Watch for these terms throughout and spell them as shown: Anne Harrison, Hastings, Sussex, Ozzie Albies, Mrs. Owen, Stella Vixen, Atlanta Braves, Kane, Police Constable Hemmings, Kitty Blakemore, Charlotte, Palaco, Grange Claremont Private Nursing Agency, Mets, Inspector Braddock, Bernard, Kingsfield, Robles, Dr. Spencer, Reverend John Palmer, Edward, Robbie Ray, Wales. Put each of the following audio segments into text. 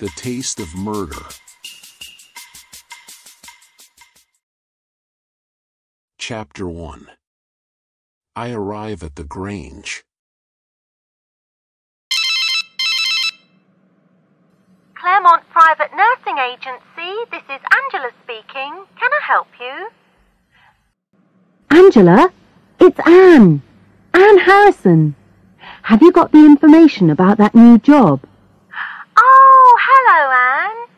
The Taste of Murder. Chapter 1. I Arrive at the Grange. Claremont Private Nursing Agency, this is Angela speaking. Can I help you? Angela, it's Anne. Anne Harrison. Have you got the information about that new job? Oh, hello, Anne.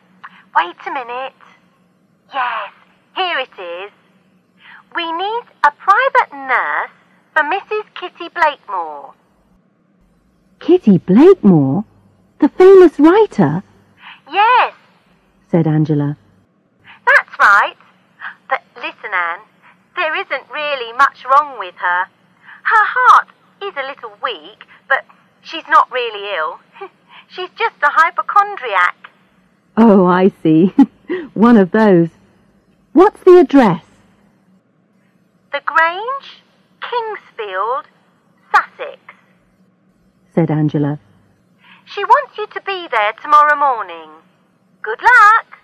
Wait a minute. Yes, here it is. We need a private nurse for Mrs. Kitty Blakemore. Kitty Blakemore? The famous writer? Yes, said Angela. That's right. But listen, Anne, there isn't really much wrong with her. Her heart is a little weak, but she's not really ill. She's just a hypochondriac. Oh, I see. One of those. What's the address? The Grange, Kingsfield, Sussex, said Angela. She wants you to be there tomorrow morning. Good luck.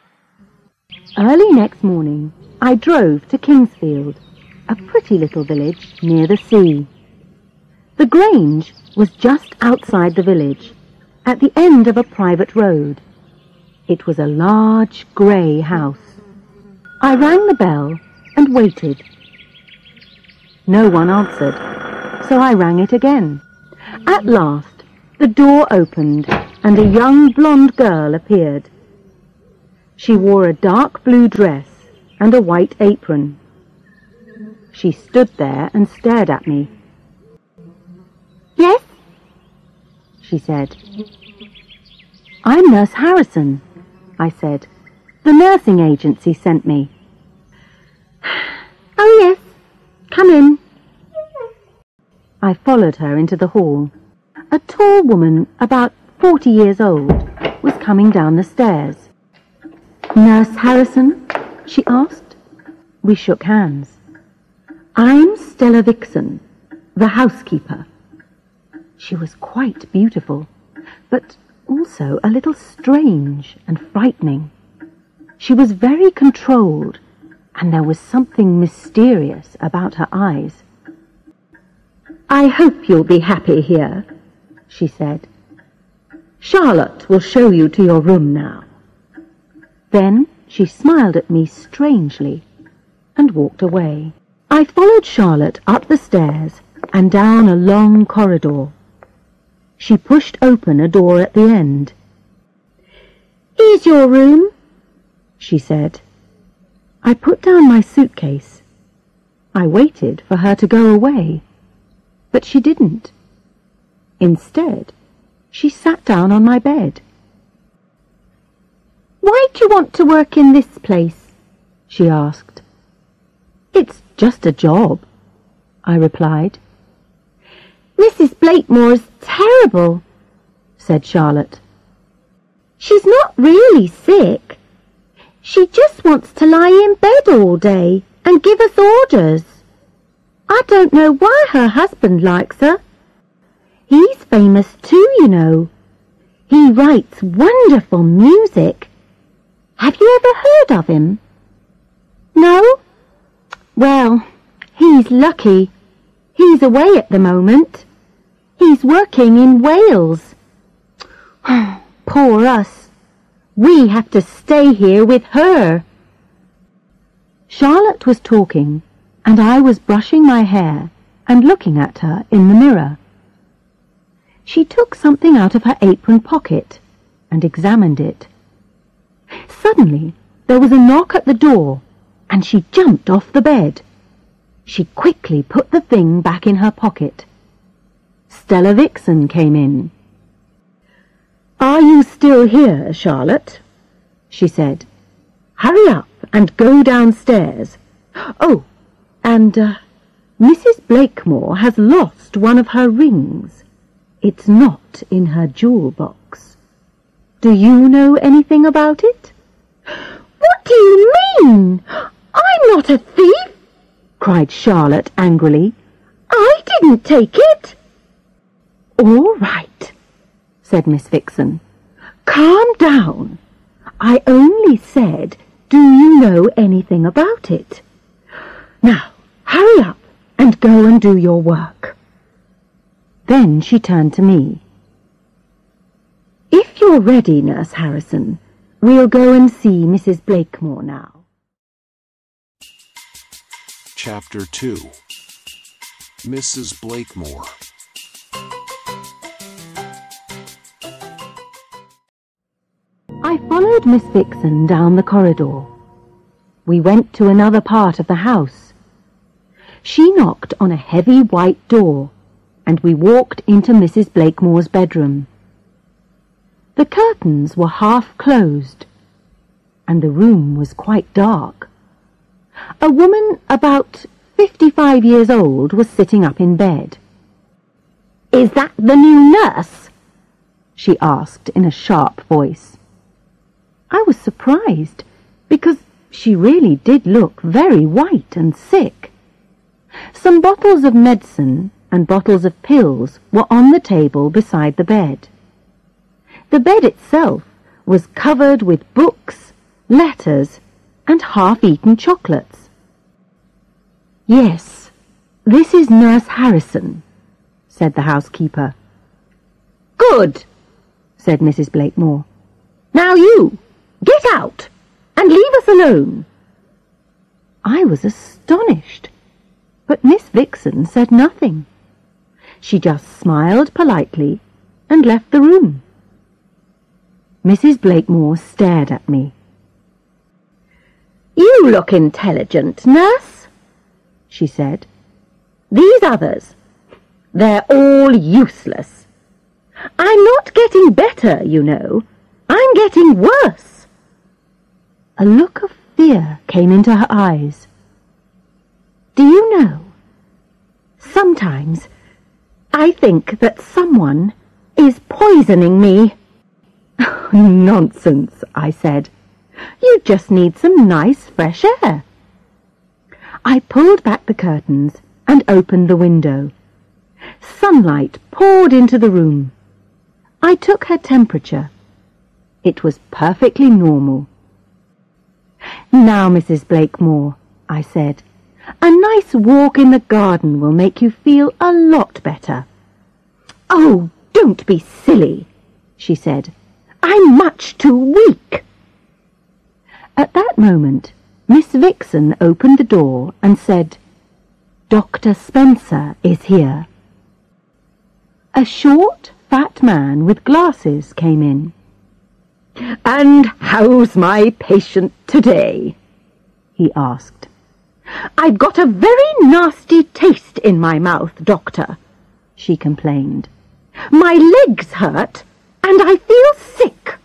Early next morning, I drove to Kingsfield, a pretty little village near the sea. The Grange was just outside the village, at the end of a private road. It was a large grey house. I rang the bell and waited. No one answered, so I rang it again. At last, the door opened and a young blonde girl appeared. She wore a dark blue dress and a white apron. She stood there and stared at me. "Yes?" she said. "I'm Nurse Harrison," I said. "The nursing agency sent me." "Oh, yes. Come in." I followed her into the hall. A tall woman, about 40 years old, was coming down the stairs. "Nurse Harrison?" she asked. We shook hands. "I'm Stella Vixen, the housekeeper." She was quite beautiful, but also a little strange and frightening. She was very controlled, and there was something mysterious about her eyes. "I hope you'll be happy here," she said. "Charlotte will show you to your room now." Then she smiled at me strangely and walked away. I followed Charlotte up the stairs and down a long corridor. She pushed open a door at the end. "Here's your room," she said. I put down my suitcase. I waited for her to go away, but she didn't. Instead, she sat down on my bed. "Why do you want to work in this place?" she asked. "It's just a job," I replied. "Mrs. Blakemore's terrible," said Charlotte. "She's not really sick. She just wants to lie in bed all day and give us orders. I don't know why her husband likes her. He's famous too, you know. He writes wonderful music. Have you ever heard of him? No? Well, he's lucky. He's away at the moment. He's working in Wales. Poor us. We have to stay here with her." Charlotte was talking, and I was brushing my hair and looking at her in the mirror. She took something out of her apron pocket and examined it. Suddenly, there was a knock at the door, and she jumped off the bed. She quickly put the thing back in her pocket. Stella Vixen came in. "Are you still here, Charlotte?" she said. "Hurry up and go downstairs. Oh, and Mrs. Blakemore has lost one of her rings. It's not in her jewel box. Do you know anything about it?" "What do you mean? I'm not a thief!" cried Charlotte angrily. "I didn't take it." "All right," said Miss Vixen. Calm down. I only said, do you know anything about it? Now, hurry up and go and do your work. Then she turned to me. If you're ready, Nurse Harrison, we'll go and see Mrs. Blakemore now. Chapter 2. Mrs. Blakemore. I followed Miss Vixen down the corridor. We went to another part of the house. She knocked on a heavy white door, and we walked into Mrs. Blakemore's bedroom. The curtains were half closed, and the room was quite dark. A woman about 55 years old was sitting up in bed. "Is that the new nurse?" she asked in a sharp voice. I was surprised, because she really did look very white and sick. Some bottles of medicine and bottles of pills were on the table beside the bed. The bed itself was covered with books, letters, and half-eaten chocolates. "Yes, this is Nurse Harrison," said the housekeeper. "Good," said Mrs. Blakemore. "Now you, get out and leave us alone." I was astonished, but Miss Vixen said nothing. She just smiled politely and left the room. Mrs. Blakemore stared at me. "You look intelligent, nurse," she said. "These others, they're all useless. I'm not getting better, you know. I'm getting worse." A look of fear came into her eyes. "Do you know, sometimes I think that someone is poisoning me." "Oh, nonsense," I said. "You just need some nice fresh air." I pulled back the curtains and opened the window. Sunlight poured into the room. I took her temperature. It was perfectly normal. "Now, Mrs. Blakemore," I said, "a nice walk in the garden will make you feel a lot better." "Oh, don't be silly," she said. "I'm much too weak." At that moment, Miss Vixen opened the door and said, "Dr. Spencer is here." A short, fat man with glasses came in. "And how's my patient today?" he asked. "I've got a very nasty taste in my mouth, Doctor," she complained. "My legs hurt and I feel sick."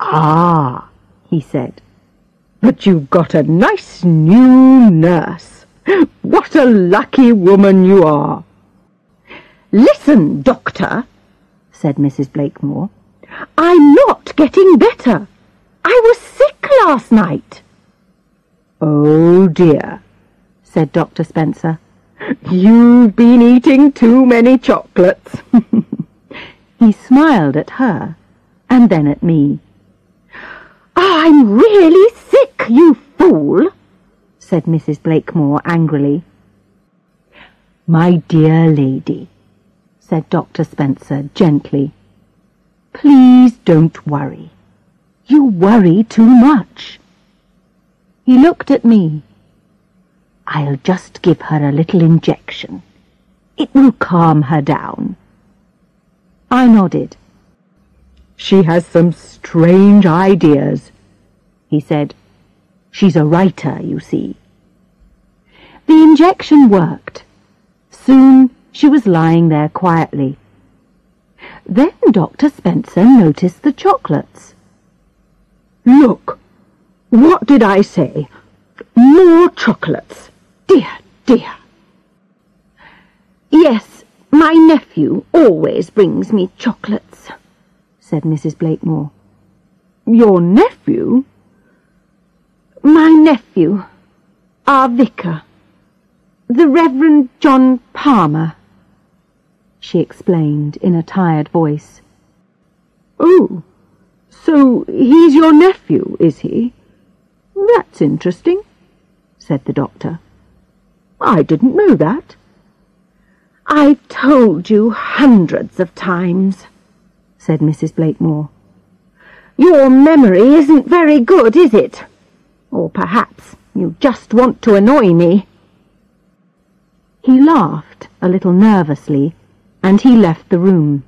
"Ah," he said. "But you've got a nice new nurse. What a lucky woman you are." "Listen, Doctor," said Mrs. Blakemore, "I'm not getting better. I was sick last night." "Oh dear," said Dr. Spencer, "you've been eating too many chocolates." He smiled at her and then at me. "I'm really sick, you fool," said Mrs. Blakemore angrily. "My dear lady," said Dr. Spencer gently, "please don't worry. You worry too much." He looked at me. "I'll just give her a little injection. It will calm her down." I nodded. "She has some strange ideas," he said. "She's a writer, you see." The injection worked. Soon she was lying there quietly. Then Dr. Spencer noticed the chocolates. "Look! What did I say? More chocolates! Dear, dear!" "Yes, my nephew always brings me chocolates," said Mrs. Blakemore. "Your nephew?" "My nephew, our vicar, the Reverend John Palmer," she explained in a tired voice. "Oh, So he's your nephew, is he? That's interesting, said the doctor. I didn't know that. I've told you hundreds of times, said Mrs. Blakemore. Your memory isn't very good, is it? Or perhaps you just want to annoy me. He laughed a little nervously, and he left the room.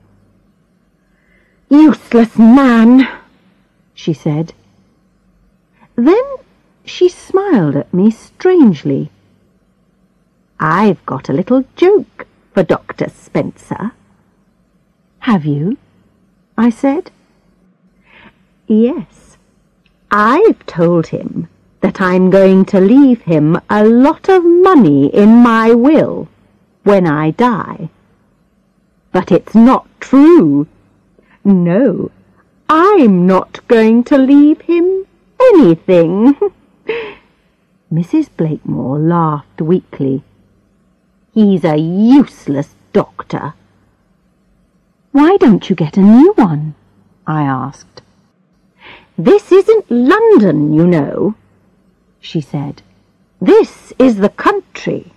Useless man, she said. Then she smiled at me strangely. I've got a little joke for Dr. Spencer. Have you? I said. Yes, I've told him that I'm going to leave him a lot of money in my will when I die. But it's not true. No, I'm not going to leave him anything. Mrs. Blakemore laughed weakly. He's a useless doctor. Why don't you get a new one? I asked. This isn't London, you know, she said. This is the country.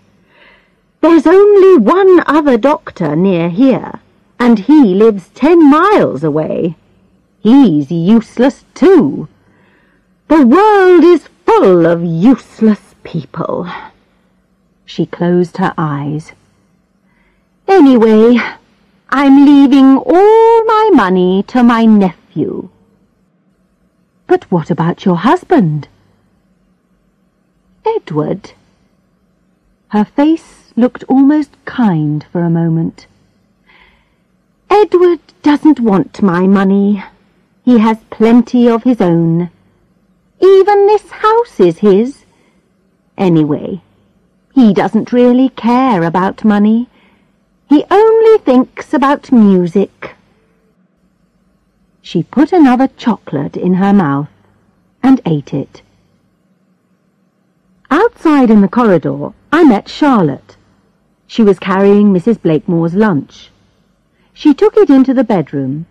There's only one other doctor near here, and he lives 10 miles away. He's useless too. The world is full of useless people. She closed her eyes. Anyway, I'm leaving all my money to my nephew. But what about your husband? Edward. Her face looked almost kind for a moment. Edward doesn't want my money. He has plenty of his own. Even this house is his. Anyway, he doesn't really care about money. He only thinks about music. She put another chocolate in her mouth and ate it. Outside in the corridor, I met Charlotte. She was carrying Mrs. Blakemore's lunch. She took it into the bedroom,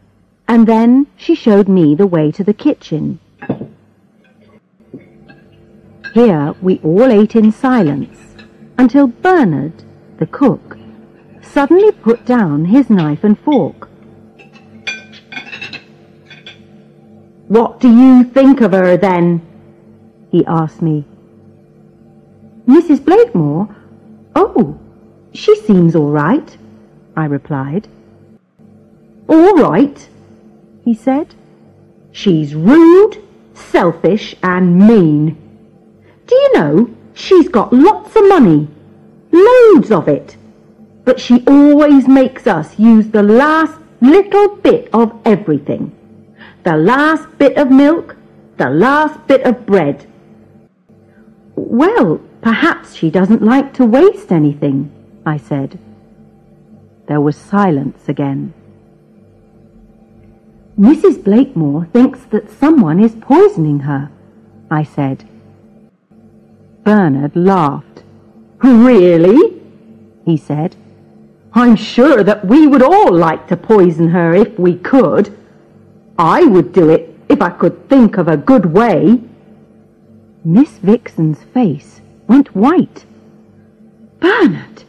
and then she showed me the way to the kitchen. Here we all ate in silence, until Bernard, the cook, suddenly put down his knife and fork. What do you think of her, then? He asked me. Mrs. Blakemore? Oh, she seems all right, I replied. All right, he said. She's rude, selfish and mean. Do you know, she's got lots of money, loads of it, but she always makes us use the last little bit of everything. The last bit of milk, the last bit of bread. Well, perhaps she doesn't like to waste anything, I said. There was silence again. Mrs. Blakemore thinks that someone is poisoning her, I said. Bernard laughed. Really? He said. I'm sure that we would all like to poison her if we could. I would do it if I could think of a good way. Miss Vixen's face went white. Bernard!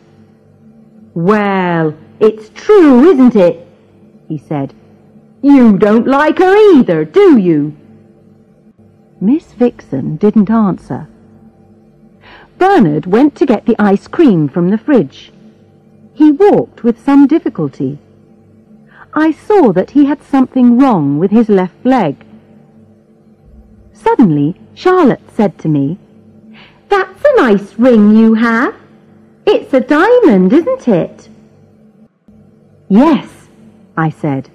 Well, it's true, isn't it? He said. You don't like her either, do you? Miss Vixen didn't answer. Bernard went to get the ice cream from the fridge. He walked with some difficulty. I saw that he had something wrong with his left leg. Suddenly, Charlotte said to me, That's a nice ring you have. It's a diamond, isn't it? Yes, I said.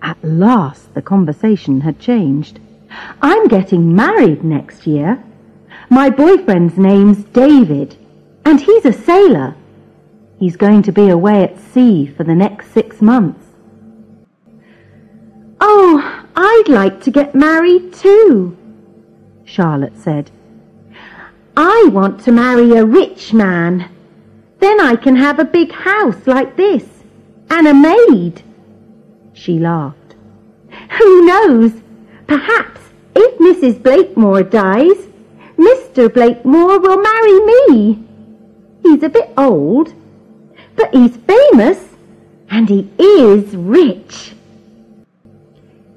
At last the conversation had changed. I'm getting married next year. My boyfriend's name's David, and he's a sailor. He's going to be away at sea for the next 6 months. Oh, I'd like to get married too, Charlotte said. I want to marry a rich man. Then I can have a big house like this, and a maid. She laughed. Who knows? Perhaps if Mrs. Blakemore dies, Mr. Blakemore will marry me. He's a bit old, but he's famous and he is rich.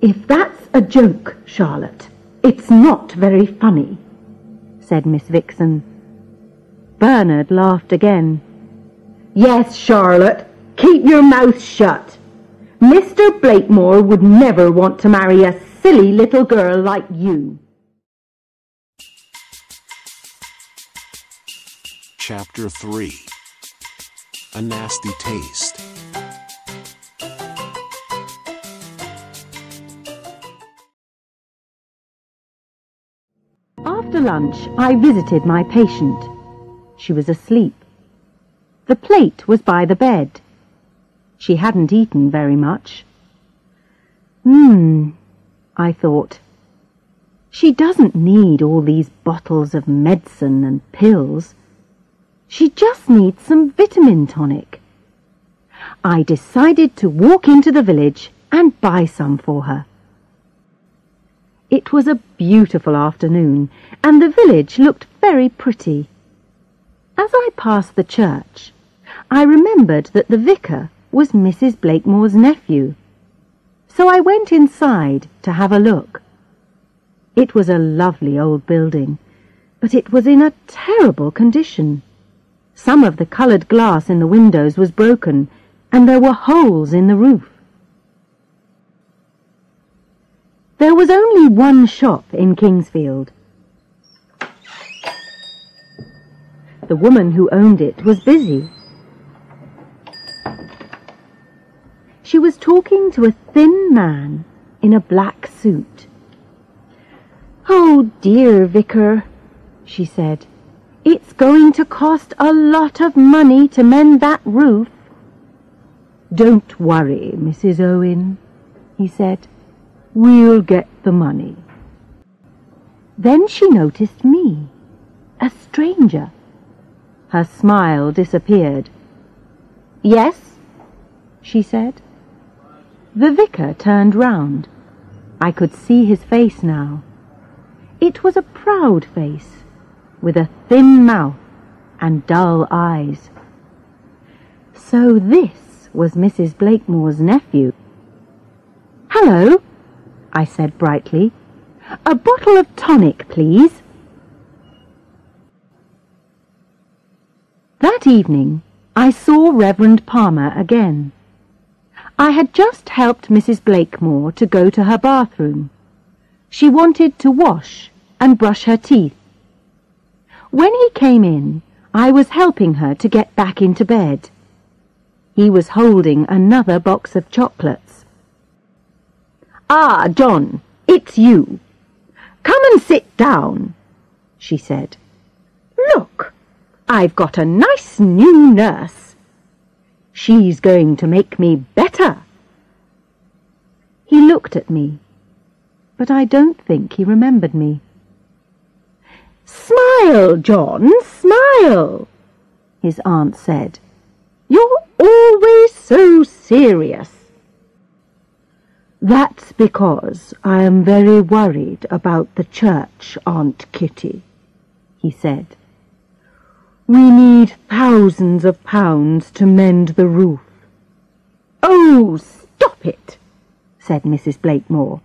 If that's a joke, Charlotte, it's not very funny, said Miss Vixen. Bernard laughed again. Yes, Charlotte, keep your mouth shut. Mr. Blakemore would never want to marry a silly little girl like you. Chapter 3. A Nasty Taste. After lunch, I visited my patient. She was asleep. The plate was by the bed. She hadn't eaten very much. I thought. She doesn't need all these bottles of medicine and pills. She just needs some vitamin tonic. I decided to walk into the village and buy some for her. It was a beautiful afternoon, and the village looked very pretty. As I passed the church, I remembered that the vicar was Mrs. Blakemore's nephew, so I went inside to have a look. It was a lovely old building, but it was in a terrible condition. Some of the coloured glass in the windows was broken, and there were holes in the roof. There was only one shop in Kingsfield. The woman who owned it was busy. She was talking to a thin man in a black suit. "Oh dear, Vicar," she said, "it's going to cost a lot of money to mend that roof." "Don't worry, Mrs. Owen," he said. "We'll get the money." Then she noticed me, a stranger. Her smile disappeared. "Yes," she said. The vicar turned round. I could see his face now. It was a proud face, with a thin mouth and dull eyes. So this was Mrs. Blakemore's nephew. "Hello," I said brightly. "A bottle of tonic, please." That evening, I saw Reverend Palmer again. I had just helped Mrs. Blakemore to go to her bathroom. She wanted to wash and brush her teeth. When he came in, I was helping her to get back into bed. He was holding another box of chocolates. "Ah, John, it's you. Come and sit down," she said. "Look, I've got a nice new nurse. She's going to make me better." He looked at me, but I don't think he remembered me. "Smile, John, smile," his aunt said. "You're always so serious." "That's because I am very worried about the church, Aunt Kitty," he said. "We need thousands of pounds to mend the roof." "Oh, stop it," said Mrs. Blakemore.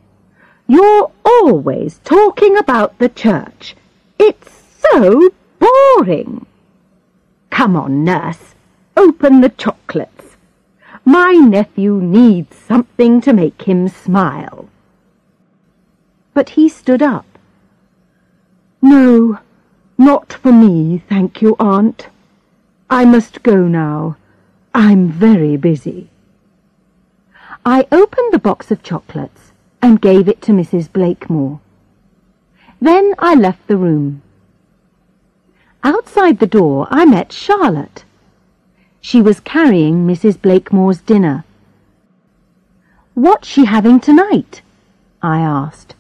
"You're always talking about the church. It's so boring. Come on, nurse, open the chocolates. My nephew needs something to make him smile." But he stood up. "No, not for me, thank you, Aunt. I must go now. I'm very busy." I opened the box of chocolates and gave it to Mrs. Blakemore. Then I left the room. Outside the door, I met Charlotte. She was carrying Mrs. Blakemore's dinner. "What's she having tonight?" I asked.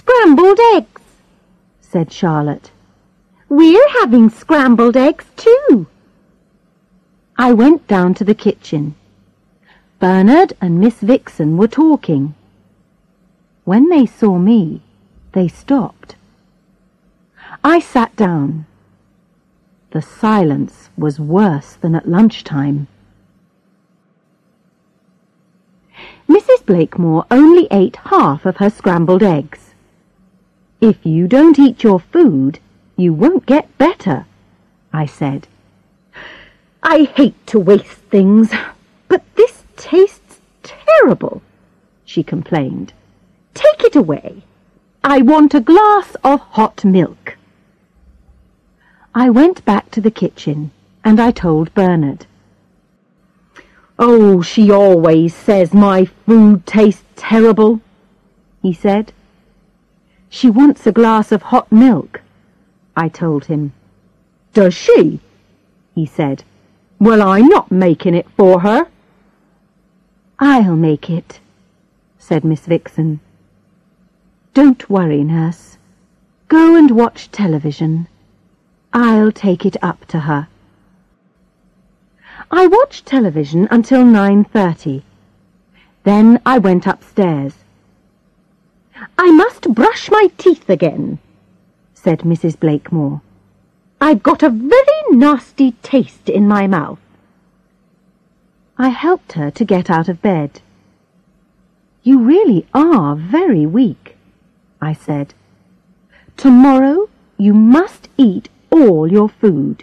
"Scrambled eggs," said Charlotte. "We're having scrambled eggs too." I went down to the kitchen. Bernard and Miss Vixen were talking. When they saw me, they stopped. I sat down. The silence was worse than at lunchtime. Mrs. Blakemore only ate half of her scrambled eggs. "If you don't eat your food, you won't get better," I said. "I hate to waste things, but this tastes terrible," she complained. "Take it away. I want a glass of hot milk." I went back to the kitchen, and I told Bernard. "Oh, she always says my food tastes terrible," he said. "She wants a glass of hot milk," I told him. "Does she?" he said. "Well, I'm not making it for her." "I'll make it," said Miss Vixen. "Don't worry, nurse. Go and watch television. I'll take it up to her." I watched television until 9:30. Then I went upstairs. "I must brush my teeth again," said Mrs. Blakemore. "I've got a very nasty taste in my mouth." I helped her to get out of bed. "You really are very weak," I said. "Tomorrow you must eat all your food."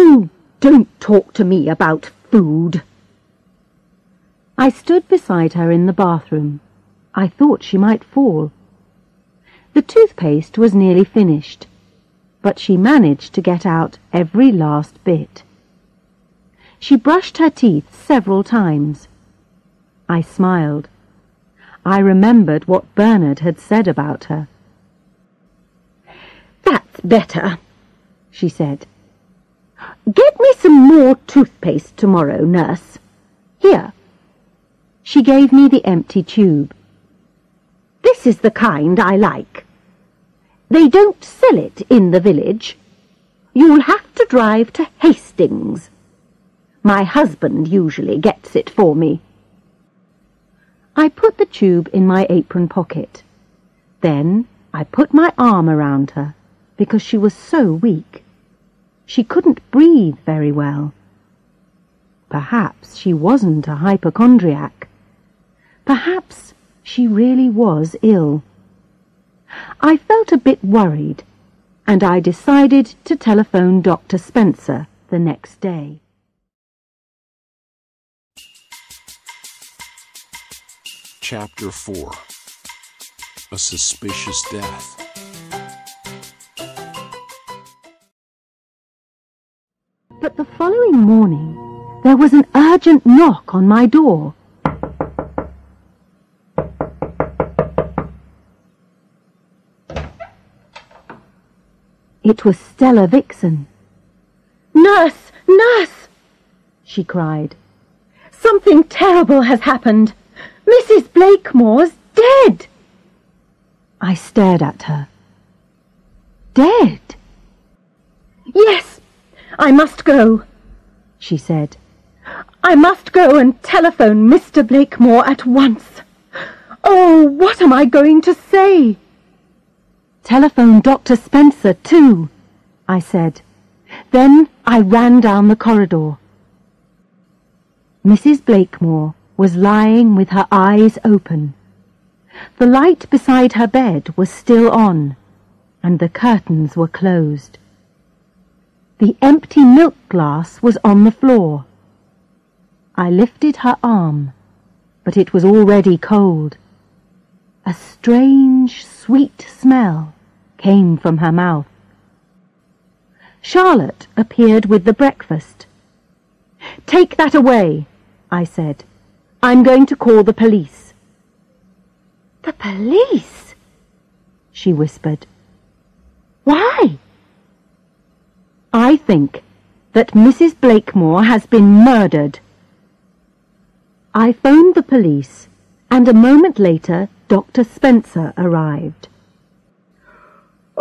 "Oh, don't talk to me about food." I stood beside her in the bathroom. I thought she might fall. The toothpaste was nearly finished, but she managed to get out every last bit. She brushed her teeth several times. I smiled. I remembered what Bernard had said about her. "That's better," she said. "Get me some more toothpaste tomorrow, nurse. Here." She gave me the empty tube. "This is the kind I like. They don't sell it in the village. You'll have to drive to Hastings. My husband usually gets it for me." I put the tube in my apron pocket. Then I put my arm around her, because she was so weak. She couldn't breathe very well. Perhaps she wasn't a hypochondriac. Perhaps she really was ill. I felt a bit worried, and I decided to telephone Dr. Spencer the next day. Chapter 4. A Suspicious Death. But the following morning, there was an urgent knock on my door. It was Stella Vixen. "Nurse! Nurse!" she cried. "Something terrible has happened. Mrs. Blakemore's dead!" I stared at her. "Dead?" "Yes, I must go," she said. "I must go and telephone Mr. Blakemore at once. Oh, what am I going to say?" "Telephone Dr. Spencer, too," I said. Then I ran down the corridor. Mrs. Blakemore was lying with her eyes open. The light beside her bed was still on, and the curtains were closed. The empty milk glass was on the floor. I lifted her arm, but it was already cold. A strange, sweet smell came from her mouth. Charlotte appeared with the breakfast. "Take that away," I said. "I'm going to call the police." "The police?" she whispered. "Why?" "I think that Mrs. Blakemore has been murdered." I phoned the police, and a moment later Dr. Spencer arrived.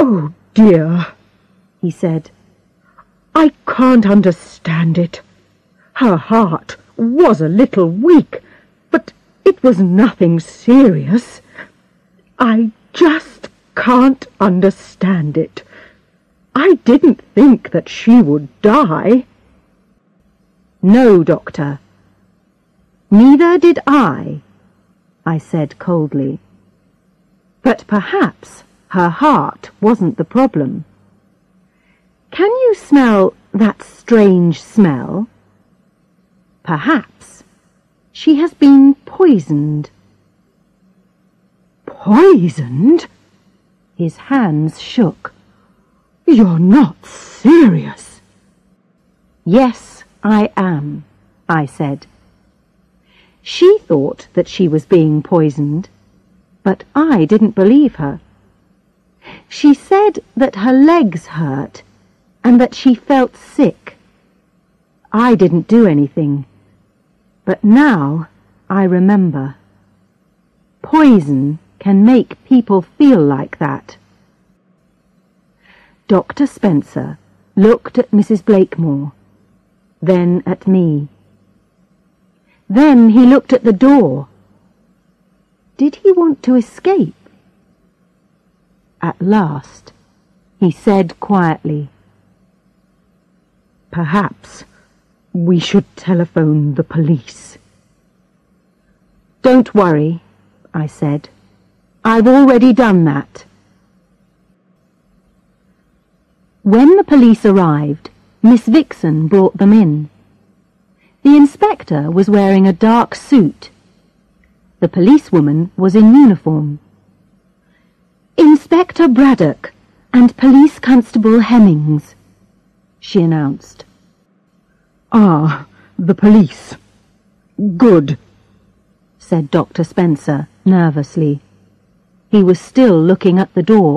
"Oh dear," he said. "I can't understand it. Her heart was a little weak, but it It was nothing serious. I just can't understand it. I didn't think that she would die." "No, Doctor. Neither did I said coldly. "But perhaps her heart wasn't the problem. Can you smell that strange smell? Perhaps she has been poisoned." "Poisoned?" His hands shook. "You're not serious." "Yes, I am," I said. She thought that she was being poisoned, but I didn't believe her. She said that her legs hurt and that she felt sick. I didn't do anything, but now I remember. Poison can make people feel like that. Dr. Spencer looked at Mrs. Blakemore, then at me. Then he looked at the door. Did he want to escape? At last, he said quietly, "Perhaps we should telephone the police." "Don't worry," I said. "I've already done that." When the police arrived, Miss Vixen brought them in. The inspector was wearing a dark suit. The policewoman was in uniform. "Inspector Braddock and Police Constable Hemmings," she announced. "Ah, the police. Good," said Dr. Spencer nervously. He was still looking at the door.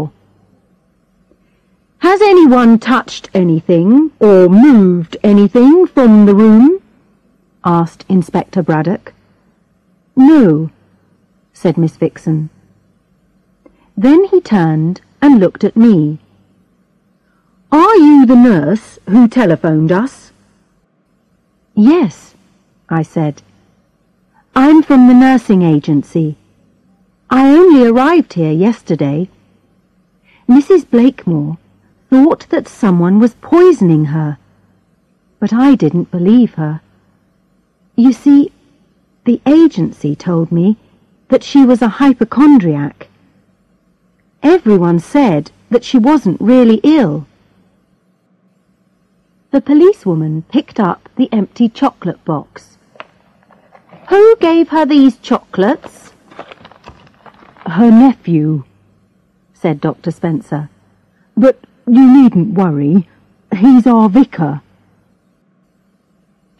"Has anyone touched anything or moved anything from the room?" asked Inspector Braddock. "No," said Miss Vixen. Then he turned and looked at me. "Are you the nurse who telephoned us?" "Yes," I said. "I'm from the nursing agency. I only arrived here yesterday. Mrs. Blakemore thought that someone was poisoning her, but I didn't believe her. You see, the agency told me that she was a hypochondriac. Everyone said that she wasn't really ill." The policewoman picked up the empty chocolate box. "Who gave her these chocolates?" "Her nephew," said Dr. Spencer. "But you needn't worry. He's our vicar."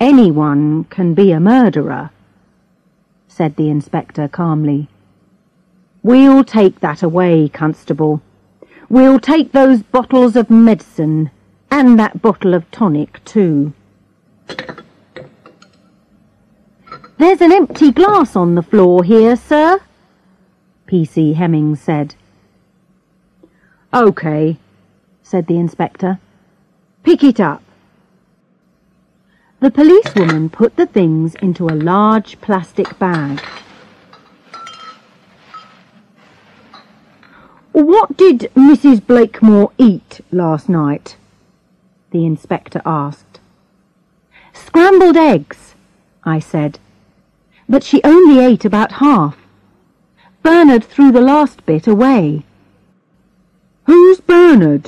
"Anyone can be a murderer," said the inspector calmly. "We'll take that away, Constable. We'll take those bottles of medicine and that bottle of tonic too. There's an empty glass on the floor here, sir," P.C. Hemmings said. "OK," said the inspector. "Pick it up." The policewoman put the things into a large plastic bag. "What did Mrs. Blakemore eat last night?" the inspector asked. "Scrambled eggs," I said, "but she only ate about half. Bernard threw the last bit away." "Who's Bernard?"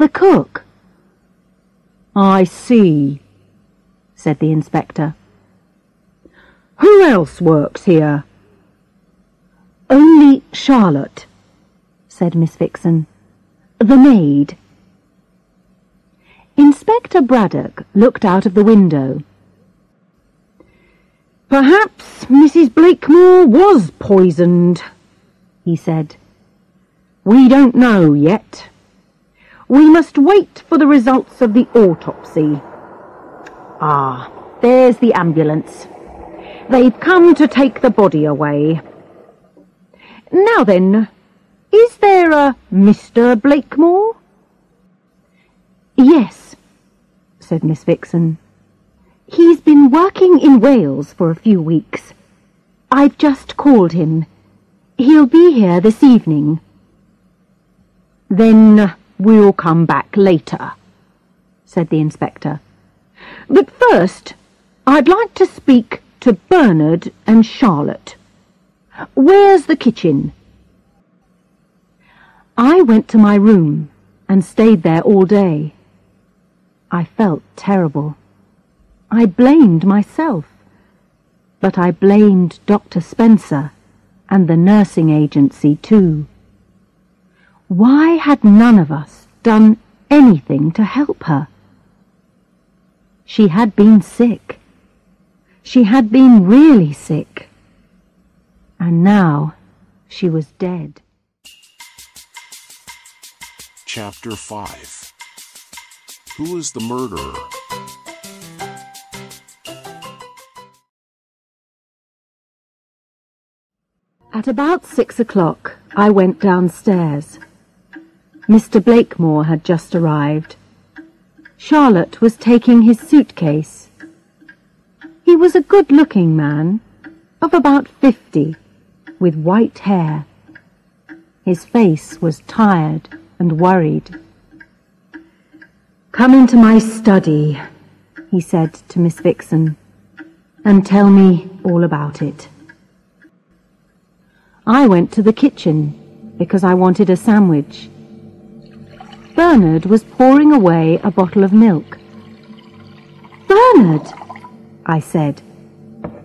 "The cook." "I see," said the inspector. "Who else works here?" "Only Charlotte," said Miss Vixen, "the maid." Inspector Braddock looked out of the window. "Perhaps Mrs. Blakemore was poisoned," he said. "We don't know yet. We must wait for the results of the autopsy. Ah, there's the ambulance. They've come to take the body away. Now then, is there a Mr. Blakemore?" "Yes," said Miss Vixen. "He's been working in Wales for a few weeks, I've just called him. He'll be here this evening. Then we'll come back later, said the inspector. But first, I'd like to speak to Bernard and Charlotte. Where's the kitchen? I went to my room and stayed there all day. I felt terrible. I blamed myself, but I blamed Dr. Spencer and the nursing agency too. Why had none of us done anything to help her? She had been sick. She had been really sick. And now she was dead. Chapter 5. Who is the murderer? At about 6 o'clock, I went downstairs. Mr. Blakemore had just arrived. Charlotte was taking his suitcase. He was a good-looking man, of about 50, with white hair. His face was tired and worried. "Come into my study," he said to Miss Vixen, "and tell me all about it." I went to the kitchen because I wanted a sandwich. Bernard was pouring away a bottle of milk. "Bernard," I said,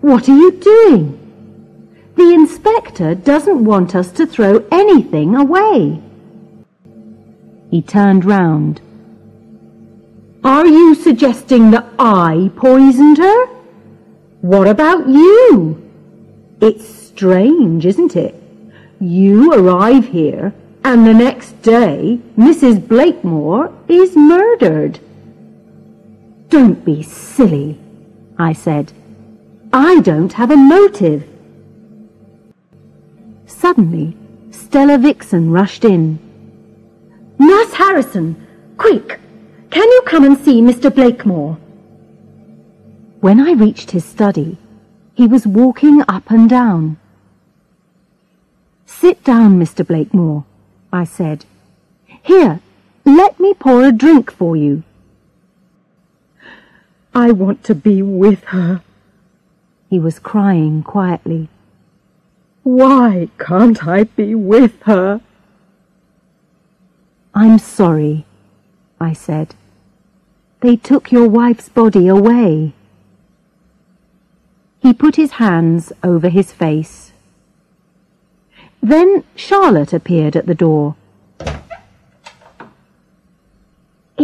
"what are you doing? The inspector doesn't want us to throw anything away." He turned round. "Are you suggesting that I poisoned her? What about you? It's strange, isn't it? You arrive here, and the next day Mrs. Blakemore is murdered." "Don't be silly," I said. "I don't have a motive." Suddenly, Stella Vixen rushed in. "Nurse Harrison, quick! Can you come and see Mr. Blakemore?" When I reached his study, he was walking up and down. "Sit down, Mr. Blakemore," I said. "Here, let me pour a drink for you." "I want to be with her," he was crying quietly. "Why can't I be with her?" "I'm sorry," I said. "They took your wife's body away." He put his hands over his face. Then Charlotte appeared at the door.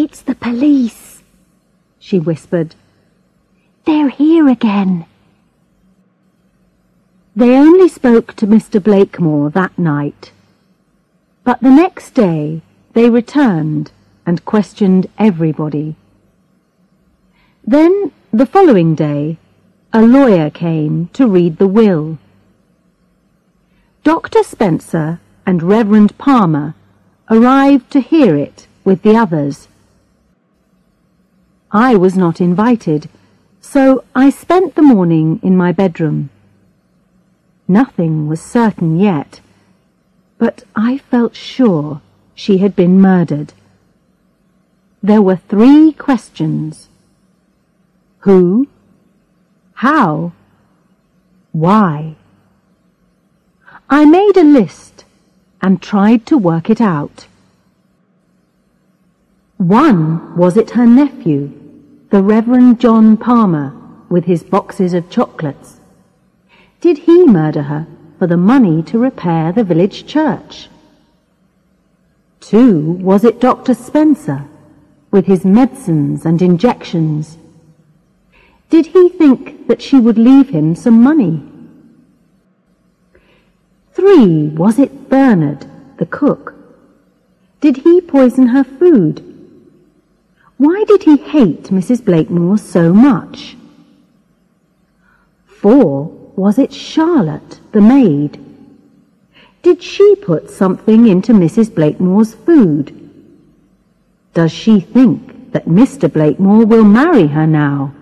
"It's the police," she whispered. "They're here again." They only spoke to Mr. Blakemore that night, but the next day they returned and questioned everybody. Then, the following day, a lawyer came to read the will. Dr. Spencer and Reverend Palmer arrived to hear it with the others. I was not invited, so I spent the morning in my bedroom. Nothing was certain yet, but I felt sure she had been murdered. There were 3 questions. Who? How? Why? I made a list and tried to work it out. One was it her nephew, the Reverend John Palmer, with his boxes of chocolates. Did he murder her for the money to repair the village church? 2 was it Dr. Spencer, with his medicines and injections? Did he think that she would leave him some money? 3 was it Bernard, the cook? Did he poison her food? Why did he hate Mrs. Blakemore so much? 4 was it Charlotte, the maid? Did she put something into Mrs. Blakemore's food? Does she think that Mr. Blakemore will marry her now?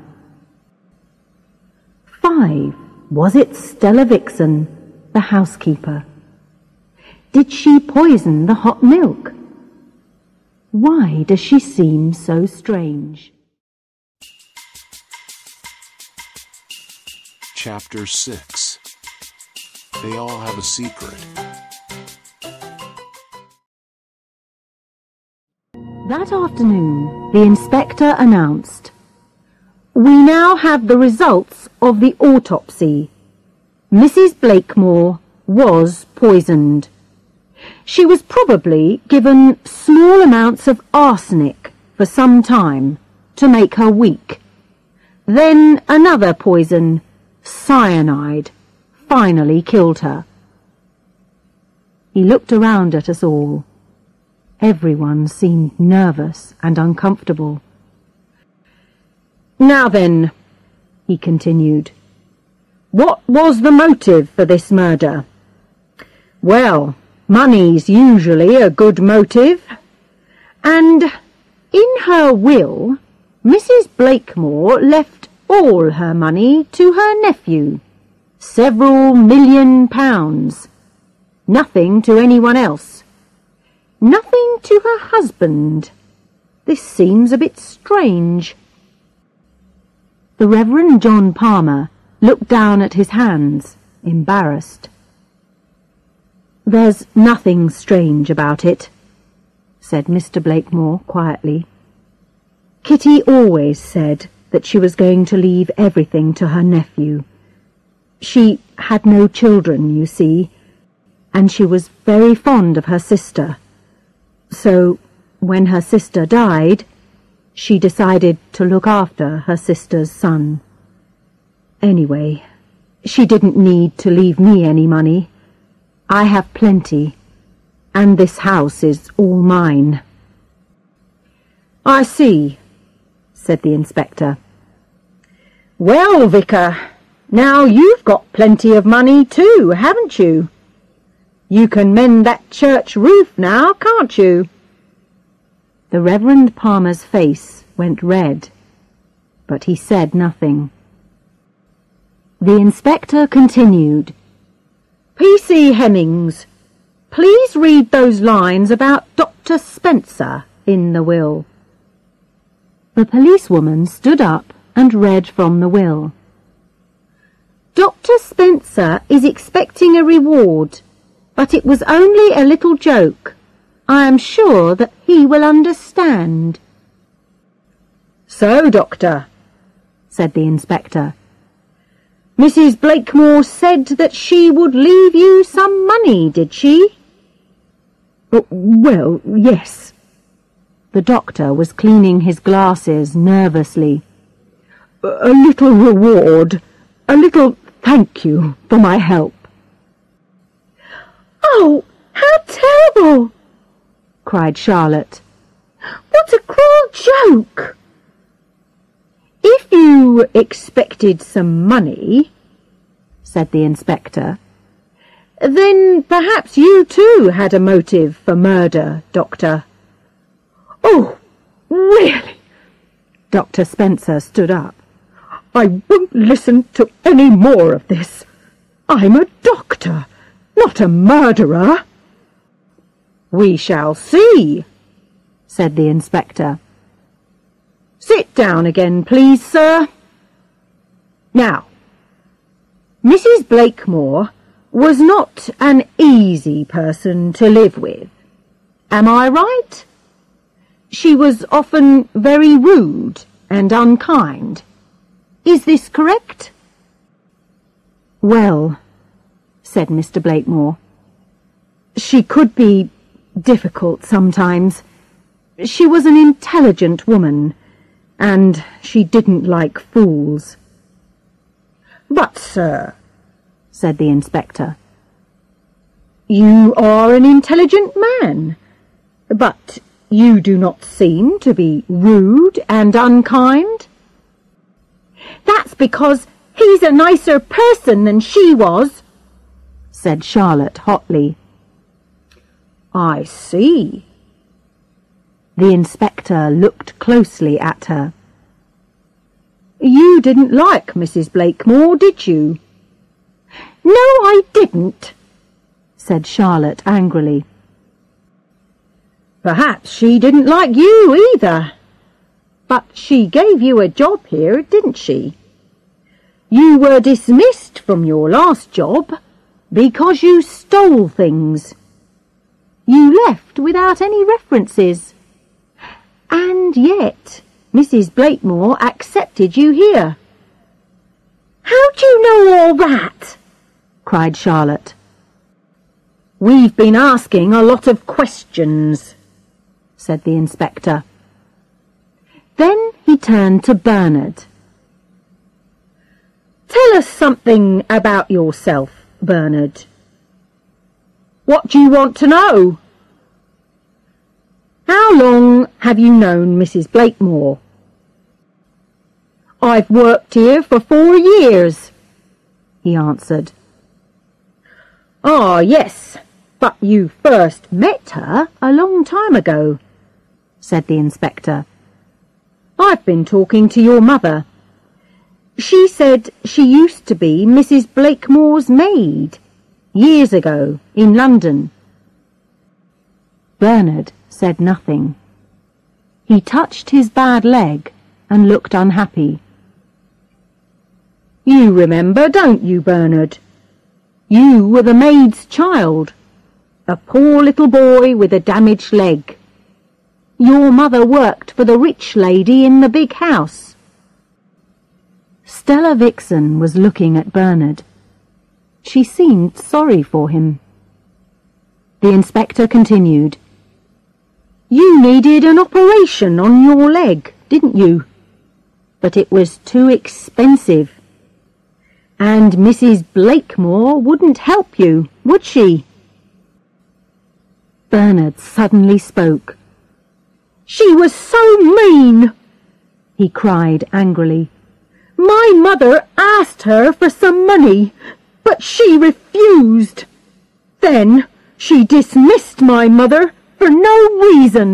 5 Was it Stella Vixen, the housekeeper? Did she poison the hot milk? Why does she seem so strange? Chapter 6. They all have a secret. That afternoon, the inspector announced, "We now have the results of the autopsy. Mrs. Blakemore was poisoned. She was probably given small amounts of arsenic for some time to make her weak. Then another poison, cyanide, finally killed her." He looked around at us all. Everyone seemed nervous and uncomfortable. "Now then," he continued, "what was the motive for this murder? Well, money's usually a good motive. And in her will, Mrs. Blakemore left all her money to her nephew, several £1,000,000. Nothing to anyone else. Nothing to her husband. This seems a bit strange." The Reverend John Palmer looked down at his hands, embarrassed. "There's nothing strange about it," said Mr. Blakemore quietly. "Kitty always said that she was going to leave everything to her nephew. She had no children, you see, and she was very fond of her sister. So when her sister died, she decided to look after her sister's son. Anyway, she didn't need to leave me any money. I have plenty, and this house is all mine." "I see," said the inspector. "Well, Vicar, now you've got plenty of money too, haven't you? You can mend that church roof now, can't you?" The Reverend Palmer's face went red, but he said nothing. The inspector continued, "P.C. Hemmings, please read those lines about Dr. Spencer in the will." The policewoman stood up and read from the will. "Dr. Spencer is expecting a reward, but it was only a little joke. I am sure that he will understand." "So, Doctor," said the inspector, "Mrs. Blakemore said that she would leave you some money, did she?" "Well, yes." The doctor was cleaning his glasses nervously. "A little reward, a little thank you for my help." "Oh, how terrible!" cried Charlotte. "What a cruel joke!" "If you expected some money," said the inspector, "then perhaps you too had a motive for murder, Doctor." "Oh, really?" Dr. Spencer stood up. "I won't listen to any more of this. I'm a doctor, not a murderer." "We shall see," said the inspector. "Sit down again, please, sir. Now, Mrs. Blakemore was not an easy person to live with. Am I right? She was often very rude and unkind. Is this correct?" "Well," said Mr. Blakemore, "she could be difficult sometimes. She was an intelligent woman, and she didn't like fools." "But, sir," said the inspector, "you are an intelligent man, but you do not seem to be rude and unkind." "That's because he's a nicer person than she was," said Charlotte hotly. "I see." The inspector looked closely at her. "You didn't like Mrs. Blakemore, did you?" "No, I didn't," said Charlotte angrily. "Perhaps she didn't like you either. But she gave you a job here, didn't she? You were dismissed from your last job because you stole things. You left without any references. And yet Mrs. Blakemore accepted you here." "How do you know all that?" cried Charlotte. "We've been asking a lot of questions," said the inspector. Then he turned to Bernard. "Tell us something about yourself, Bernard. What do you want to know? How long have you known Mrs. Blakemore?" "I've worked here for 4 years," he answered. "Ah, yes, but you first met her a long time ago," said the inspector. "I've been talking to your mother. She said she used to be Mrs. Blakemore's maid years ago in London." Bernard said nothing. He touched his bad leg and looked unhappy. "You remember, don't you, Bernard? You were the maid's child, a poor little boy with a damaged leg. Your mother worked for the rich lady in the big house." Stella Vixen was looking at Bernard. She seemed sorry for him. The inspector continued. "You needed an operation on your leg, didn't you? But it was too expensive. And Mrs. Blakemore wouldn't help you, would she?" Bernard suddenly spoke. "She was so mean," he cried angrily. "My mother asked her for some money, but she refused. Then she dismissed my mother for no reason."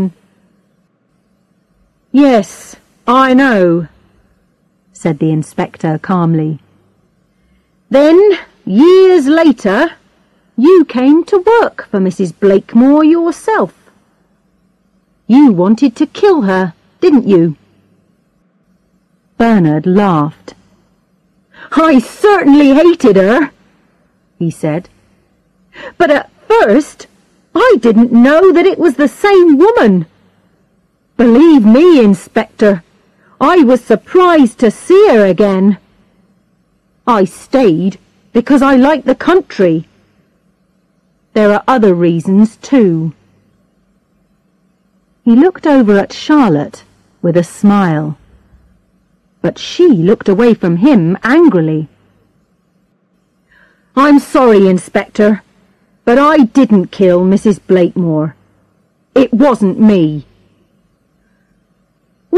"Yes, I know," said the inspector calmly. "Then, years later, you came to work for Mrs. Blakemore yourself. You wanted to kill her, didn't you?" Bernard laughed. "I certainly hated her," he said. "But at first, I didn't know that it was the same woman. Believe me, Inspector, I was surprised to see her again. I stayed because I like the country. There are other reasons too." He looked over at Charlotte with a smile, but she looked away from him angrily. "I'm sorry, Inspector, but I didn't kill Mrs. Blakemore. It wasn't me."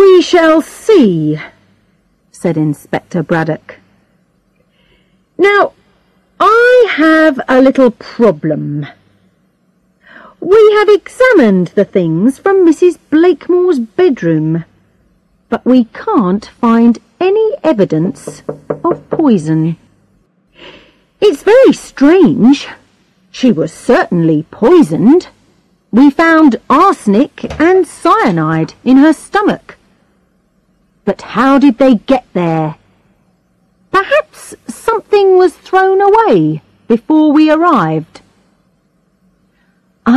"We shall see," said Inspector Braddock. "Now, I have a little problem. We have examined the things from Mrs. Blakemore's bedroom, but we can't find any evidence of poison. It's very strange. She was certainly poisoned. We found arsenic and cyanide in her stomach. But how did they get there? Perhaps something was thrown away before we arrived."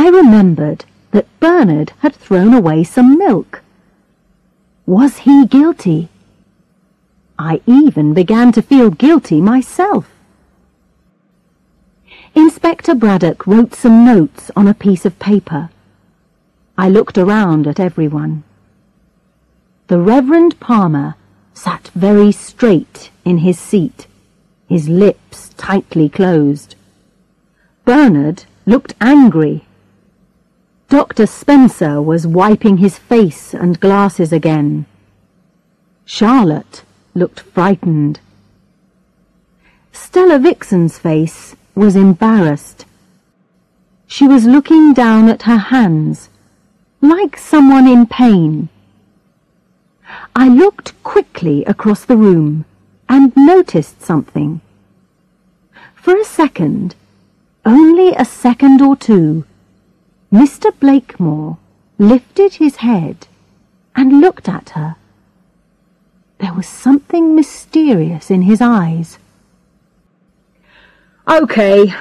I remembered that Bernard had thrown away some milk. Was he guilty? I even began to feel guilty myself. Inspector Braddock wrote some notes on a piece of paper. I looked around at everyone. The Reverend Palmer sat very straight in his seat, his lips tightly closed. Bernard looked angry. Dr. Spencer was wiping his face and glasses again. Charlotte looked frightened. Stella Vixen's face was embarrassed. She was looking down at her hands, like someone in pain. I looked quickly across the room and noticed something. For a second, only a second or two, Mr. Blakemore lifted his head and looked at her. There was something mysterious in his eyes. "Okay,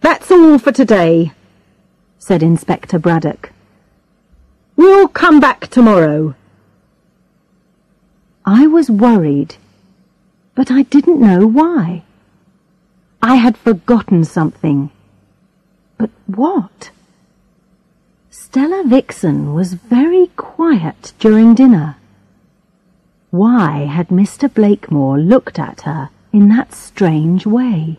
that's all for today," said Inspector Braddock. "We'll come back tomorrow." I was worried, but I didn't know why. I had forgotten something. But what? Stella Vixen was very quiet during dinner. Why had Mr. Blakemore looked at her in that strange way?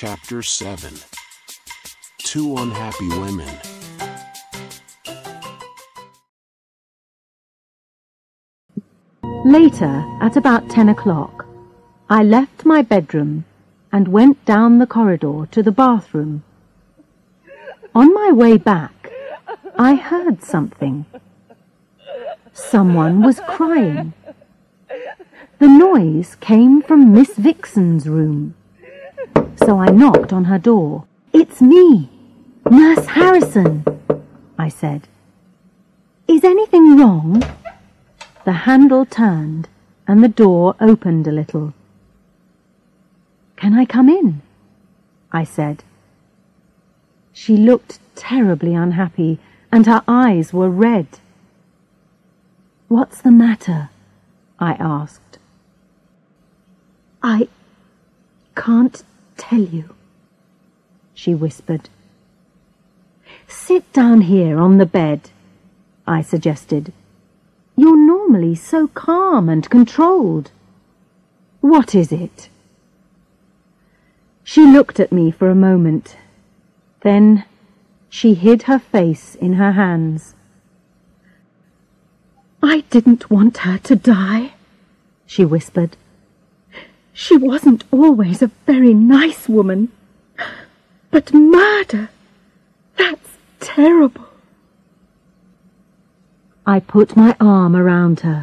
Chapter 7. Two Unhappy Women. Later, at about 10 o'clock, I left my bedroom and went down the corridor to the bathroom. On my way back, I heard something. Someone was crying. The noise came from Miss Vixen's room, so I knocked on her door. "It's me, Nurse Harrison," I said. "Is anything wrong?" The handle turned and the door opened a little. "Can I come in?" I said. She looked terribly unhappy and her eyes were red. "What's the matter?" I asked. "I can't tell you," she whispered. "Sit down here on the bed," I suggested. "You're normally so calm and controlled. What is it?" She looked at me for a moment. Then she hid her face in her hands. "I didn't want her to die," she whispered. "She wasn't always a very nice woman. But murder, that's terrible." I put my arm around her.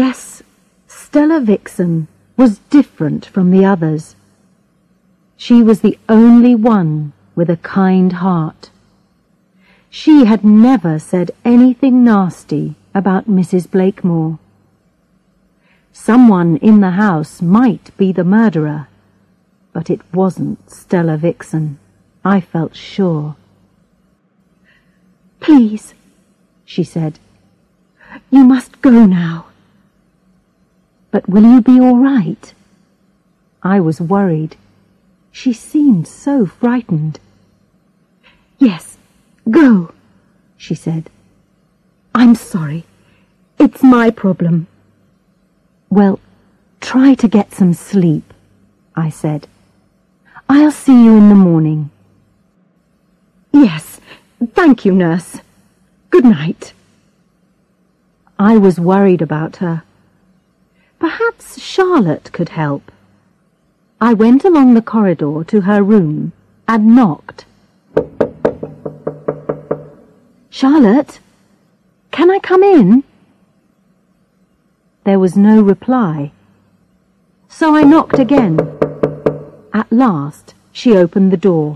Yes, Stella Vixen was different from the others. She was the only one with a kind heart. She had never said anything nasty about Mrs. Blakemore. Someone in the house might be the murderer, but it wasn't Stella Vixen, I felt sure. "Please," she said, "you must go now." "But will you be all right?" I was worried. She seemed so frightened. "Yes, go," she said. "I'm sorry. It's my problem." "Well, try to get some sleep," I said. "I'll see you in the morning." "Yes, thank you, nurse. Good night." I was worried about her. Perhaps Charlotte could help. I went along the corridor to her room and knocked. "Charlotte, can I come in?" There was no reply, so I knocked again. At last, she opened the door.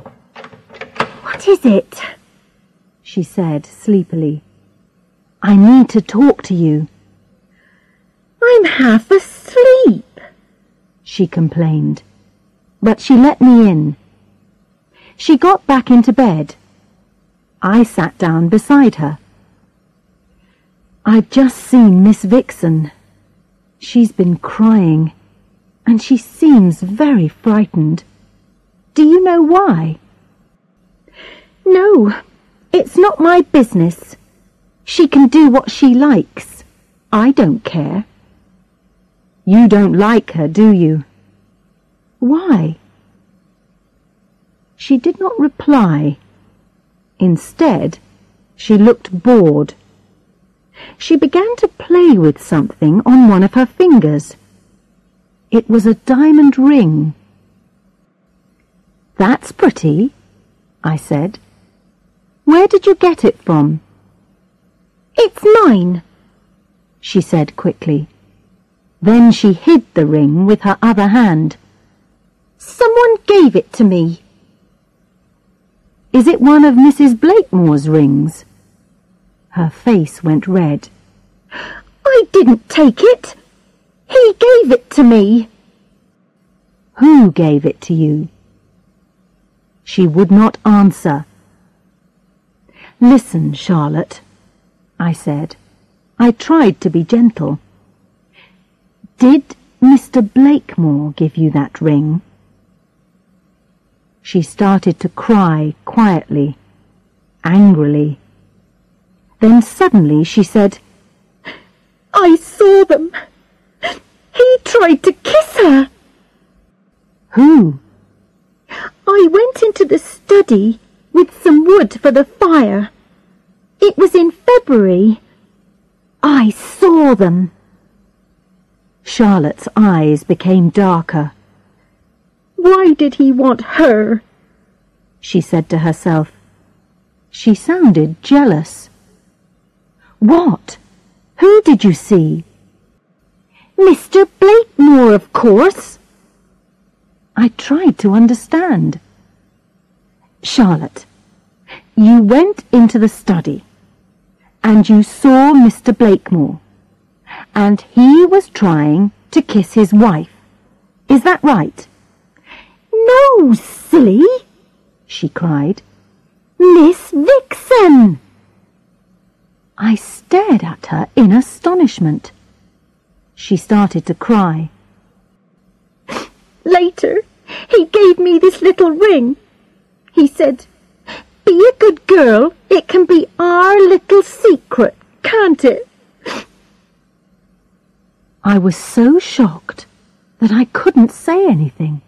"What is it?" she said sleepily. "I need to talk to you." "I'm half asleep," she complained, but she let me in. She got back into bed. I sat down beside her. "I've just seen Miss Vixen. She's been crying, and she seems very frightened. Do you know why?" "No. It's not my business. She can do what she likes. I don't care." "You don't like her, do you?" "Why?" She did not reply. Instead, she looked bored. She began to play with something on one of her fingers. It was a diamond ring. "That's pretty," I said. "Where did you get it from?" "It's mine," she said quickly. Then she hid the ring with her other hand. Someone gave it to me. Is it one of Mrs. Blakemore's rings? Her face went red. I didn't take it. He gave it to me. Who gave it to you? She would not answer. Listen, Charlotte, I said. I tried to be gentle. Did Mr. Blakemore give you that ring? She started to cry quietly, angrily. Then suddenly she said, I saw them. He tried to kiss her. Who? I went into the study with some wood for the fire. It was in February. I saw them. Charlotte's eyes became darker. Why did he want her? She said to herself. She sounded jealous. What? Who did you see? Mr. Blakemore, of course. I tried to understand. Charlotte, you went into the study, and you saw Mr. Blakemore, and he was trying to kiss his wife. Is that right? No, silly, she cried. Miss Vixen! I stared at her in astonishment. She started to cry. Later, he gave me this little ring. He said, Be a good girl, it can be our little secret, can't it? I was so shocked that I couldn't say anything.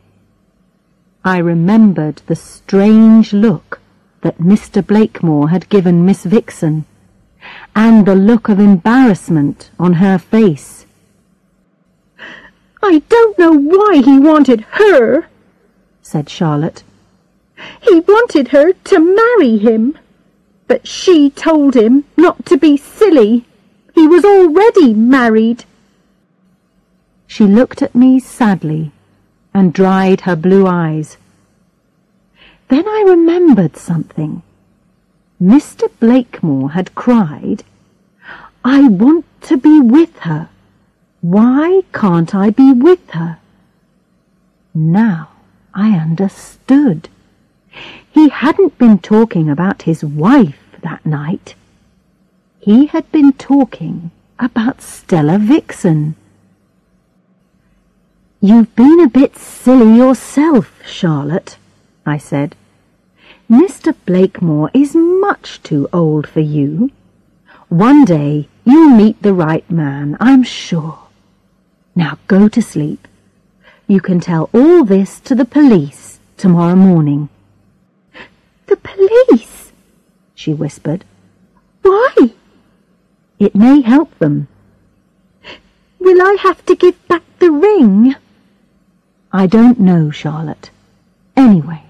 I remembered the strange look that Mr. Blakemore had given Miss Vixen, and the look of embarrassment on her face. I don't know why he wanted her, said Charlotte. He wanted her to marry him, but she told him not to be silly. He was already married. She looked at me sadly and dried her blue eyes. Then I remembered something. Mr. Blakemore had cried, I want to be with her. Why can't I be with her? Now I understood. He hadn't been talking about his wife that night. He had been talking about Stella Vixen. You've been a bit silly yourself, Charlotte, I said. Mr. Blakemore is much too old for you. One day you'll meet the right man, I'm sure. Now go to sleep. You can tell all this to the police tomorrow morning. The police? She whispered. Why? It may help them. Will I have to give back the ring? I don't know, Charlotte. Anyway,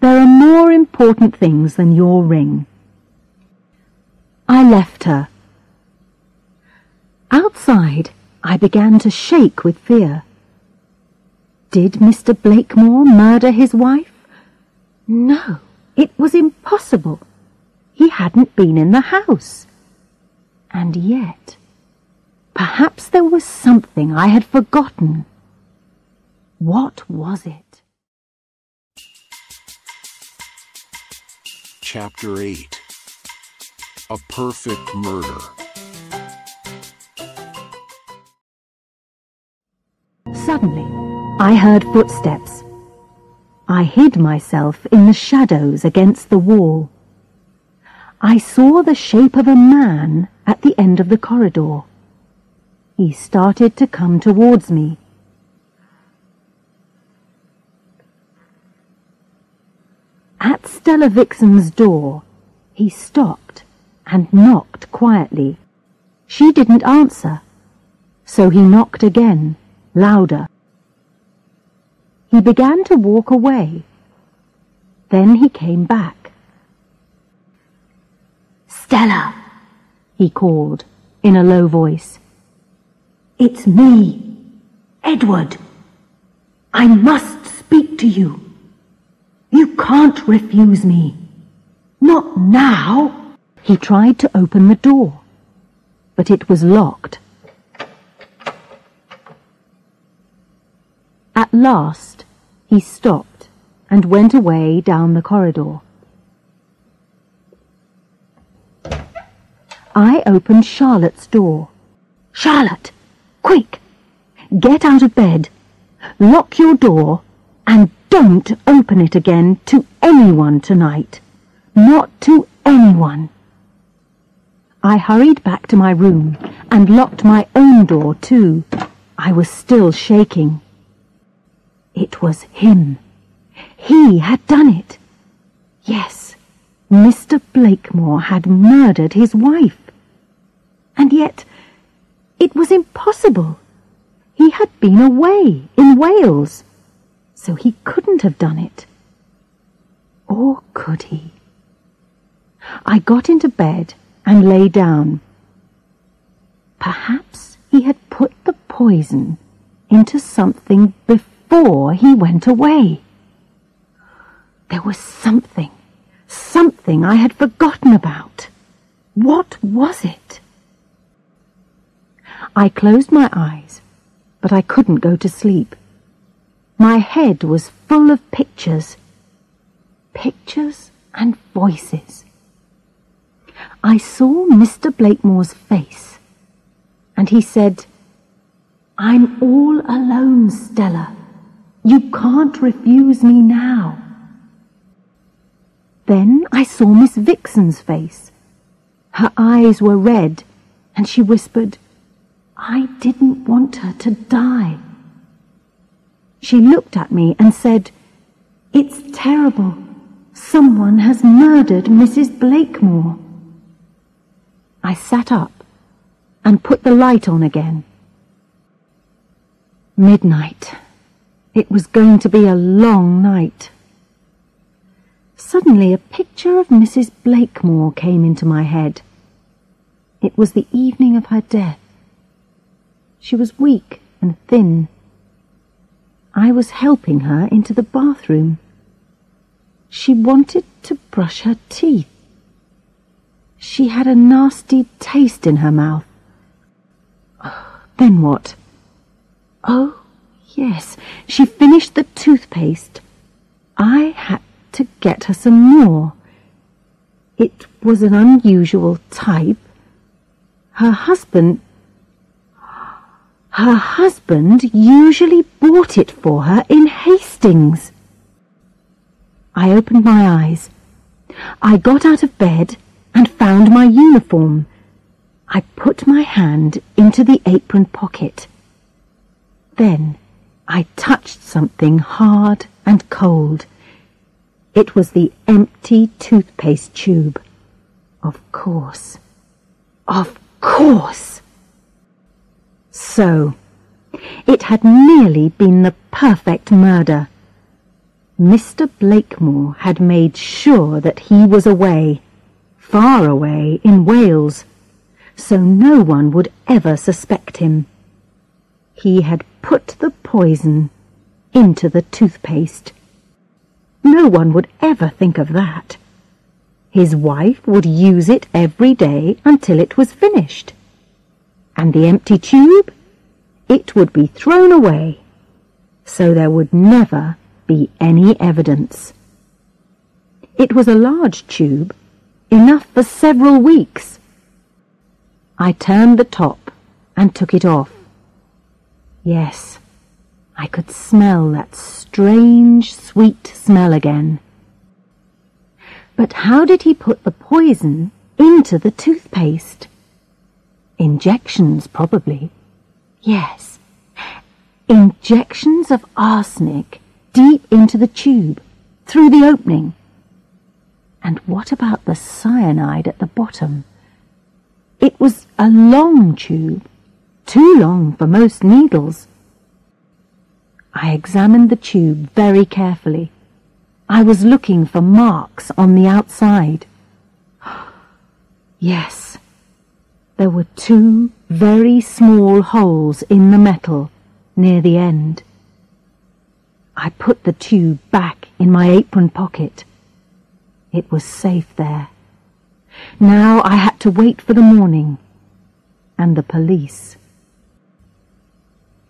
there are more important things than your ring. I left her. Outside, I began to shake with fear. Did Mr. Blakemore murder his wife? No, it was impossible. He hadn't been in the house. And yet, perhaps there was something I had forgotten. What was it? Chapter 8. A Perfect Murder. Suddenly, I heard footsteps. I hid myself in the shadows against the wall. I saw the shape of a man at the end of the corridor. He started to come towards me. At Stella Vixen's door, he stopped and knocked quietly. She didn't answer, so he knocked again. Louder. He began to walk away. Then he came back. Stella, he called in a low voice. It's me, Edward. I must speak to you. You can't refuse me. Not now. He tried to open the door, but it was locked. At last, he stopped and went away down the corridor. I opened Charlotte's door. Charlotte, quick! Get out of bed, lock your door, and don't open it again to anyone tonight. Not to anyone. I hurried back to my room and locked my own door too. I was still shaking. It was him. He had done it. Yes, Mr. Blakemore had murdered his wife. And yet, it was impossible. He had been away in Wales, so he couldn't have done it. Or could he? I got into bed and lay down. Perhaps he had put the poison into something before he went away. There was something I had forgotten about. What was it? I closed my eyes, but I couldn't go to sleep. My head was full of pictures and voices. I saw Mr. Blakemore's face, and he said, "I'm all alone, Stella. You can't refuse me now." Then I saw Miss Vixen's face. Her eyes were red, and she whispered, "I didn't want her to die." She looked at me and said, "It's terrible. Someone has murdered Mrs. Blakemore." I sat up and put the light on again. Midnight. It was going to be a long night. Suddenly a picture of Mrs. Blakemore came into my head. It was the evening of her death. She was weak and thin. I was helping her into the bathroom. She wanted to brush her teeth. She had a nasty taste in her mouth. Then what? Oh, yes, she finished the toothpaste. I had to get her some more. It was an unusual type. Her husband usually bought it for her in Hastings. I opened my eyes. I got out of bed and found my uniform. I put my hand into the apron pocket. Then I touched something hard and cold. It was the empty toothpaste tube. Of course. Of course! So, it had nearly been the perfect murder. Mr. Blakemore had made sure that he was away, far away in Wales, so no one would ever suspect him. He had put the poison into the toothpaste. No one would ever think of that. His wife would use it every day until it was finished. And the empty tube? It would be thrown away, so there would never be any evidence. It was a large tube, enough for several weeks. I turned the top and took it off. Yes, I could smell that strange, sweet smell again. But how did he put the poison into the toothpaste? Injections, probably. Yes, injections of arsenic deep into the tube, through the opening. And what about the cyanide at the bottom? It was a long tube, too long for most needles. I examined the tube very carefully. I was looking for marks on the outside. Yes, There were two very small holes in the metal near the end. I put the tube back in my apron pocket. It was safe there. Now I had to wait for the morning and the police.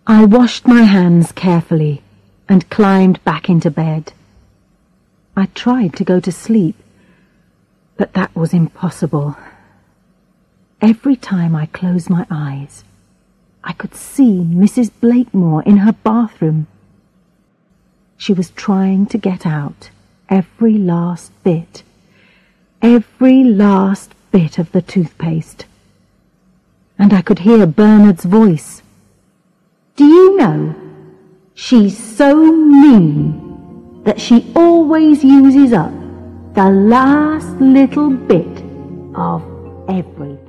I washed my hands carefully and climbed back into bed. I tried to go to sleep, but that was impossible. Every time I closed my eyes, I could see Mrs. Blakemore in her bathroom. She was trying to get out every last bit. Every last bit of the toothpaste. And I could hear Bernard's voice. "Do you know, she's so mean that she always uses up the last little bit of everything."